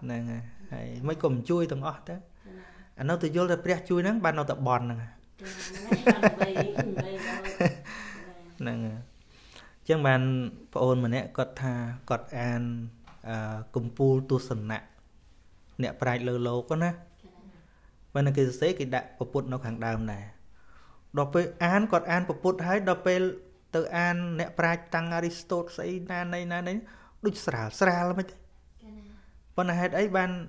nâng à mấy cổng chui từng ọt đấy à nâu tại vô là bẹt chui nắng ban nâu tại bòn nâng à nâng à chẳng bàn ôn mà nẹm cọt thà cọt an cùng pu tu sần nẹm nẹm phải lơ lố con á ban này cái xế cái đại của bột nó hàng đàm này đọc về an còn an của bột hay đọc về từ an nẹp ra tăng Aristotle say na này na đấy đúc sả sả lắm ấy ban này đấy ban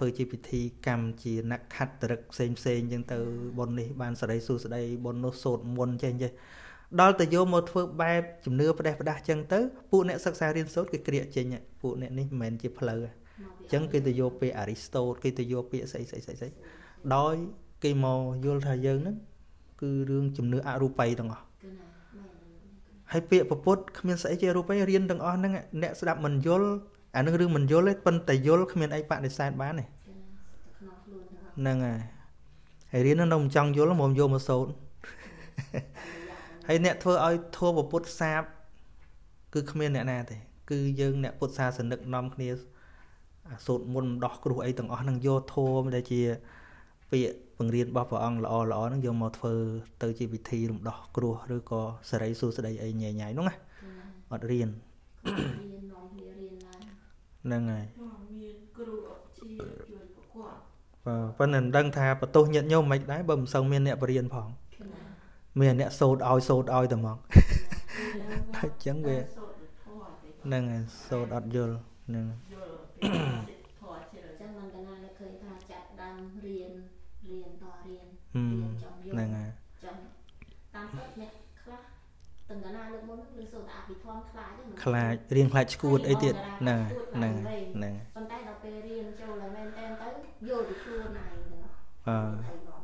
thưa chi bị thi cam chỉ nặng hạt được xem xem nhưng từ bồn đi bàn sau đây xuống sau đây bồn nó sốt muôn trên chơi đó từ vô một phước ba chùm nưa và đẹp và đa chân tới phụ nệ sắc xa riêng sốt cái kia trên nhé phụ nệ này mền chỉ phơi chẳng cái từ vô pe Aristotle cái từ vô pe say say say say đói cái màu vô thời gian đó cứ đương chùm nưa arupay đồng ngọ hay bịa bập bột không biết sẽ chơi đâu phải riêng đằng on nè nè sẽ đạp mình vô à nó đưa mình vô lấy phân tay vô không biết ai bạn để sai bán này nè à Hãy đến nó nồng trong vô là mồm vô một số. Hãy nẹ thua ơi thua một bút xa. Cứ không nên nẹ nè thì cứ dương nẹ bút xa sẽ nực nông kia. Sụt môn đọc đủ ấy tầng ổn nâng vô thua mà đây chìa. Vì bằng riêng bó vào ông là ổ lõ nâng vô một phơ. Tới chìa vị thi lùng đọc đủ rồi có sẽ rấy xu sẽ đầy ấy nhảy nhảy đúng không? Ở riêng nâng này. Và nên đăng thà và tôi nhận nhau mạch đáy bầm xong miền nẹ bà riêng phòng. Miền nẹ sốt oi sốt oi tầm mong. Thật chẳng về. Nâng này sốt ọt vô. Nâng này. Khai riêng khai school ấy tiệt nè nè nè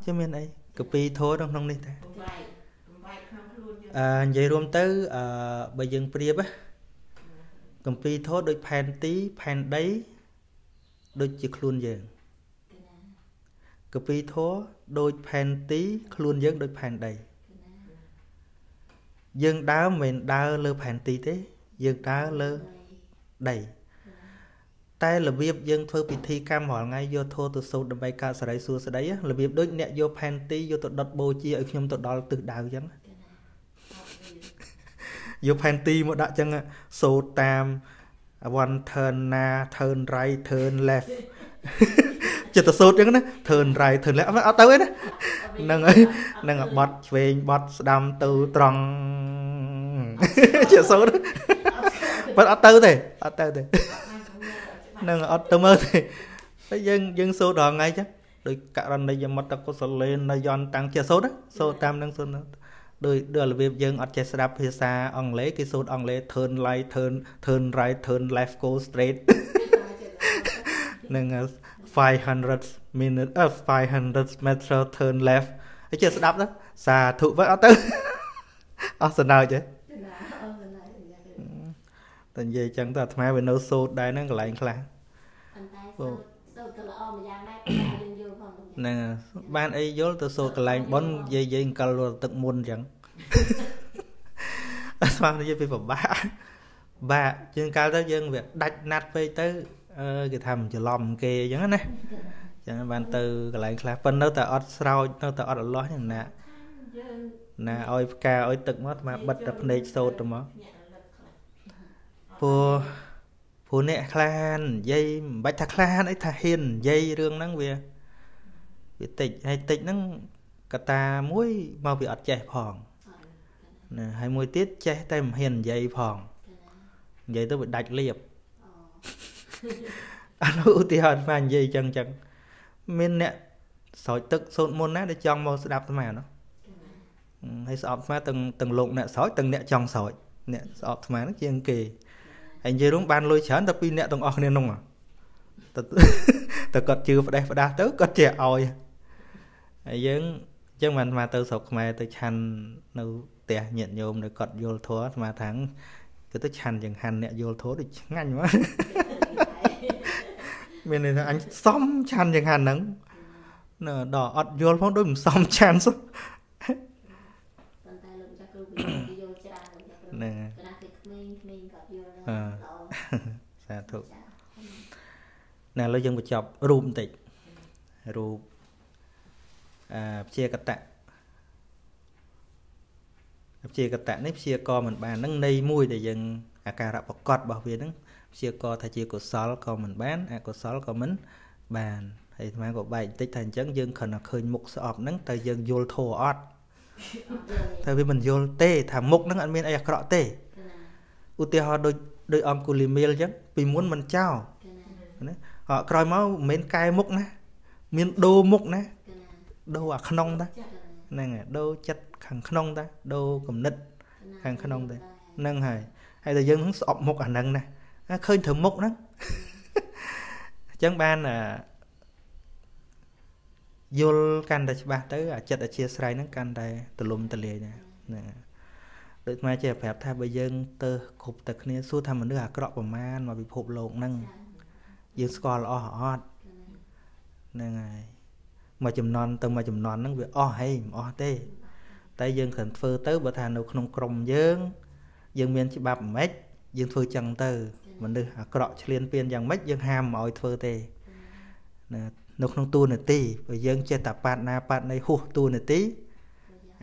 chứ mình ấy copy thôi trong trong này ta à vậy gồm tới à bây giờ priệp á copy thôi đôi pan tí pan đấy đôi chỉ khuôn dường copy thôi đôi pan tí khuôn dường đôi pan đầy dương đá mình đá lơ phản tí thế dương đá lơ đầy tay là việc dương phơi bị thi cam hỏi ngay vô thô từ sâu đầm bay ca sờ đấy xua sờ đấy á là việc đối nhẹ vô phản tí vô tụt đợt bồ chia ở trong tụt đó từ đào chăng vô phản tí một đã chăng á số tam one turn na turn right turn left chỉ tụt sâu chăng á turn right turn left á tới ấy đó nâng ấy nâng ở bật về bật đam từ tròn chịu số đó, bắt ắt tơ thì ắt tơ thì, nâng ắt tơ mơ thì, cái dân dân số đó ngay chứ, đôi cả lần này giờ mất ta có số lên là do tăng chịu số đó, số tam nâng số, đôi đôi là việc dân ắt chịu số đáp phía xa, ông lấy cái số ông lấy turn right turn turn right turn left go straight, nâng five hundred minute à five hundred meters turn left, cái chịu số đáp đó, xa thụ với ắt tơ, ắt số nào chứ? Tận về chẳng ta tham với nấu sốt đai nó lại khá. Nè, ban ấy vô từ sốt cái lạnh bón dây dây calo tự môn chẳng. Tham với phi phẩm ba. Ba chương cao tới dân việc đạch nạt về tới cái thầm cho lòm kê chẳng này. Chẳng ban từ cái lạnh khá phân nó ta ọt sao nó ta ọt lót chẳng nè. Nè ôi ca ôi tự mất mà bật đập này sốt rồi mà. Phụ phụ nẹ khan dây bạch thạc khan ấy thà hiền dây rương nắng về bị tịch hay tịch nắng cả ta muối mau bị ọt chảy phỏng hay muối tiết chảy tay hiền dây phỏng dây tôi bị đạch liệp anh ưu tiên mà dây chẳng chẳng mình nẹ sỏi tức sôn môn nát để chọn màu đạp mà nó hay sọp mà từng từng lụng nẹ sỏi từng nẹ chọn sỏi nẹ sọp mà nó chiên kỳ anh chơi đúng ban lôi chán tập pin nẹt tông ọt nên nông à, tập cọt chư đây phải đa tới cọt trẻ oi, anh giống giống mình mà từ sọc mà từ chăn nấu tè nhện nhôm rồi cọt vô thố mà tháng cứ tới chăn chẳng hàn nẹt vô thố thì ngăn quá, bên này là anh xóm chăn chẳng hàn nắng, nở đỏ ọt vô phong đôi mình xóm chăn xuống, nè. Sa thụ nè lâu dân một chọc rùm tịch rùm chia cắt tạ chia cắt tạ nếp chia co mình bán nâng nây mùi để dân à cà rạp bọc cọt bảo viên chia co thay chia cột xóa co mình bán à cột xóa co mình bàn thì mang của bài tích thành chấn dân khẩn là khơi mục sọp nâng tại dân vô thô ọt thay vì mình vô tê thả mục nâng ăn miên ai cọ tê ưu tiêu họ đôi đôi ông cùi mèo chứ vì muốn mình trao họ coi máu mến cay mốc nè miến đô mốc nè đô à khăn ta nè đô chặt khăn khăn ta đô cầm nứt khăn khăn ta nâng hài hay là dân hướng sọp mốc à nâng nè khơi thử mốc nè chẳng ban là vô can đại ba tới à chặt à chia sài nâng can đại từ lùm từ lề nè đôi mà trẻ phép thay bây giờ từ cục từ kia xua tham mình đưa hạt cọ vào man mà bị hộp lộn nâng, dương score là o họ nè ngày mà chùm non từ mà chùm non nó việc o hay o tê tay dương khẩn phơ tới bờ thà nấu nông cồng dương dương miên chỉ bạp mét dương phơ chẳng từ mình đưa cọ liên biên chẳng mét dương ham mọi phơ tê nấu nông tu nửa tí và dương chơi tập bạt na bạt này hú tu nửa tí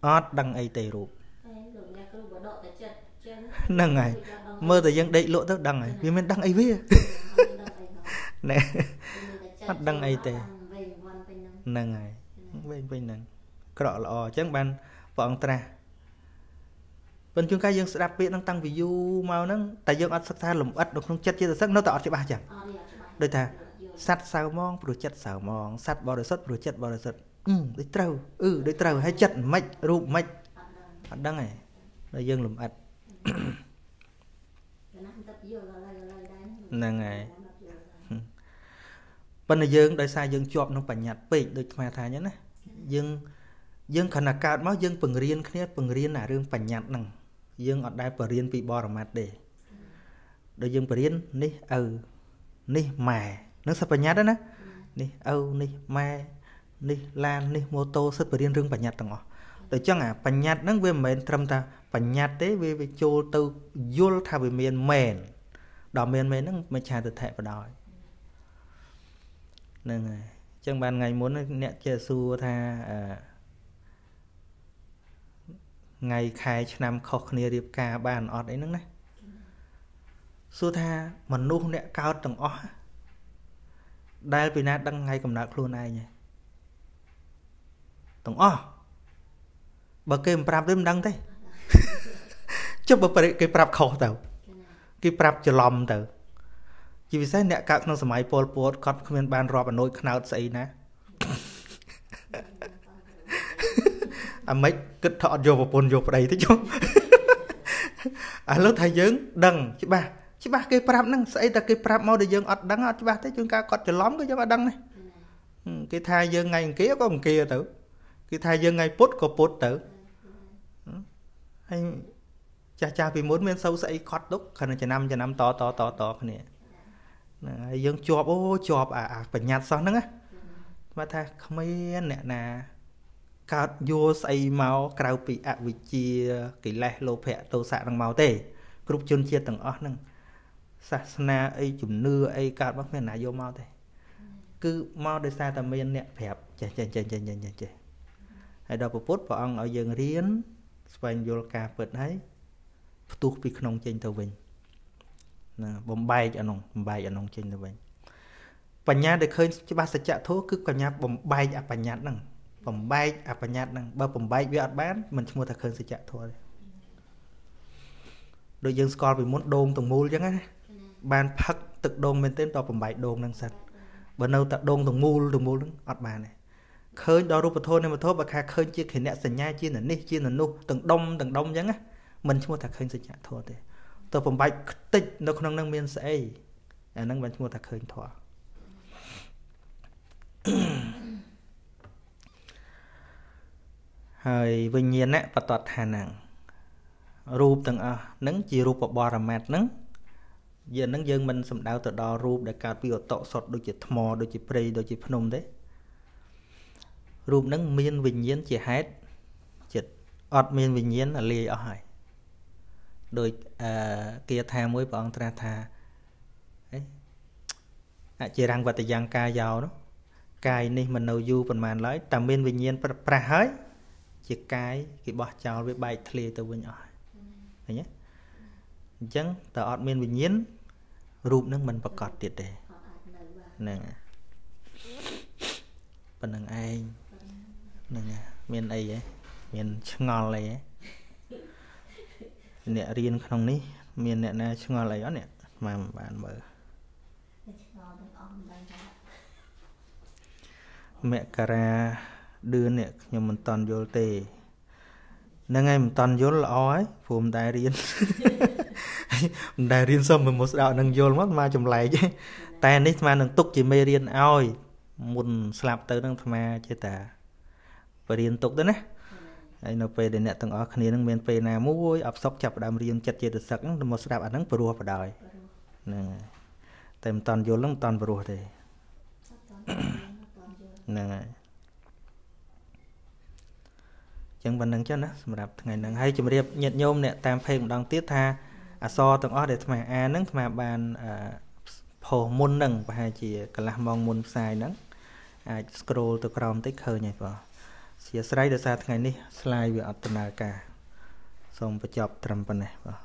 ót đăng ấy tê rụp năng này mơ thời gian đậy lộ tớ đăng này vì mình đăng ấy với nè ót đăng ấy tê năng này bên bên năng cọ lọ chẳng bàn vọng tra bên chúng ta dân sẽ đặc biệt năng tăng view màu năng tại dân ót sắc tha lùm ót đục không chết chia sắc nó tọt chỉ ba chẳng đôi thà sát sao mong rồi chết sao mong sát bao đời sắt rồi chết bao đời sắt ừ đấy trâu ừ đấy trâu hay chết mạch rụm mạch ót đăng này đại dân lùm ót năng này bên này dương đại sai dương chọp nó phải nhặt bị được mà thà nhá nè dương dương khả năng cao máu dương phần riêng kia phần riêng là riêng phải nhặt nằng dương ở đây phần riêng bị bỏ ở mặt để đại dương phần riêng ní ở ní mè nó sắp phải nhặt đó nè ní ở ní mè ní lan ní mô tô sắp phần riêng riêng phải nhặt thằng họ để cho ngà phải nhặt nó về mền trâm ta phải nhặt đấy về về châu từ vô thà về miền mền đỏ miền mền nó mới trà từ thẻ và đòi nên này chẳng bàn ngày muốn nẹt che su tha à, ngày khai năm khóc nia điệp ca bàn ọt ấy nắng này su tha mình nu nẹt cao tầng ó đây vì nát đăng ngay cầm nát luôn ai nhỉ tầng ó bậc kem prap đêm đăng thế chứ bậc bậc cái prap khó tàu cái prap chờ lầm tàu chỉ vì sao nè các trong thời đại Pol Pot có khuyên ban rọp ở nội khâu xây nè, à mấy cái thọ vô và pol vô đây thế chứ, à lúc thầy dướng đằng chứ ba chứ ba cái prap năng xây ta cái prap mau để dướng ọt đắng ọt chứ ba thế chúng ta còn chờ lóm cái chứ ba đằng này, cái thai dướng ngày kia có một kia tử, cái thai dướng ngày pot có pot tử, anh cha cha vì muốn bên sâu xây cọt đúc khả năng chờ năm chờ năm to to to to cái này dương chọp ô chọp à phải nhặt sao nữa mà thà không mấy nè nà cắt vô say máu cào bị ạ vị chi kỹ lệ lô phẹ tàu xạ bằng máu tê group chôn chia tầng ót nưng sà na ấy chủng nưa ấy cắt bác mẹ nà vô máu tê cứ máu để xa tầm miên nè phẹp chè chè chè chè chè chè hay đâu bột vào ăn ở dương riến span vô cà bật thấy tuột bị khung trên tàu bình bom bay cho nông bay cho nông trên đời mình, bản nhát để khơi chứ ba sẽ chạ thố cứ bản nhát bom bay à bản nhát năng bom bay à bản nhát năng ba bom bay việt bán mình mua thật khơi sẽ chạ thố đội dân score bị muốn đồn tổng mưu chứ nghe ban phật tự đồn bên tên to bom bay đồn năng sạch bữa nào tự đồn tổng mưu tổng mưu ọt bàn này khơi đo rụp thôi nên mà thố bà kha khơi chia khỉ nẹt sành nhai chia nè ní chia nè nu từng đông từng đông chứ nghe mình mua thật khơi sẽ chạ thố thế tôi phẩm bạch tích nó không năng miên sẽ à năng bánh mua thật khởi thỏa hơi vinh nhiên á và tọt hà năng rụp tầng à nắng chỉ rụp và bò rà mẹt nắng giờ nắng dân mình xâm đào tự đo rụp để cao biểu tọ sọt đôi chì thmò đôi chì prey đôi chì phnom đấy rụp nắng miên vinh nhiên chỉ hết chì ọt miên vinh nhiên là lì ở hải đôi kia tha mới bọn tra tha chỉ rằng và tự giang ca giàu đó cài này mình nấu du phần màn lấy tầm bên bình nhiên pra hết chỉ cái cái bỏ chào với bài thề từ bên nhỏ thấy nhé chẳng tờ bên bình nhiên rụp nước mình bật cọt tiệt đề nè phần năng anh nè miền ấy ấy miền ngon này ấy nè riêng không ní miền nè nè chung ngò lấy đó nè mà bạn mở mẹ cara đưa nè nhưng mình toàn vô tề nên ngay mình toàn vô là ói phùm đại riêng đại riêng xong mình một đạo nâng vô mất mà chùm lại chứ ta nít mà nâng túc chỉ mê riêng oi muốn slap tới nâng mà chứ ta và riêng túc đó nè ai nó về để nè từng ở khné nâng bên về nào muối ấp sóc chập đam riêng chặt chẽ được sặc một đạo anh nâng bùa vào đời nèแต่มันตอนโยนแล้วมันตอนบรูเลยนั่นไงจังวันนั้นเจ้านะสำหรับไงนั่งให้จุ่มเรียบเย็นโยมเนี่ยตามเพลงดังติดท่าอ่ะซอต้องอ้อเดี๋ยวทำไมอ่านั่งทำไมบานอ่าโผล่มุนนั่งไปให้จีกระมองมุนทรายนั่งอ่าสครอลตัวกรอมติดเคยไงพอเสียสไลด์เดี๋ยวซาไงนี่สไลด์เวียอัตนาการส่งประจบตรำปนไงพอ